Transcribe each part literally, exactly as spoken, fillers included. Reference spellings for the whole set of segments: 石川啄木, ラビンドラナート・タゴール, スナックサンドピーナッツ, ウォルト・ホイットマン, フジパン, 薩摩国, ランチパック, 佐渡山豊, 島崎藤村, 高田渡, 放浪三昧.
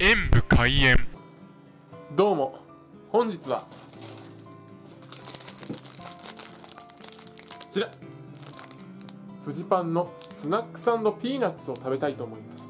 演武開演。どうも、本日はこちらフジパンのスナックサンドピーナッツを食べたいと思います。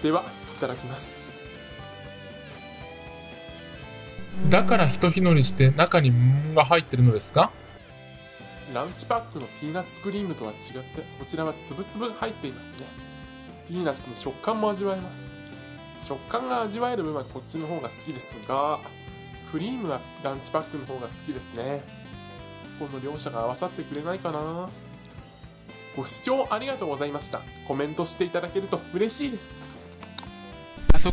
ではいただきます。だからひとひのりして中に桃が入ってるのですか？ランチパックのピーナッツクリームとは違って、こちらはつぶつぶ入っていますね。ピーナッツの食感も味わえます。食感が味わえる分はこっちの方が好きですが、クリームはランチパックの方が好きですね。この両者が合わさってくれないかな。ご視聴ありがとうございました。コメントしていただけると嬉しいです。パソ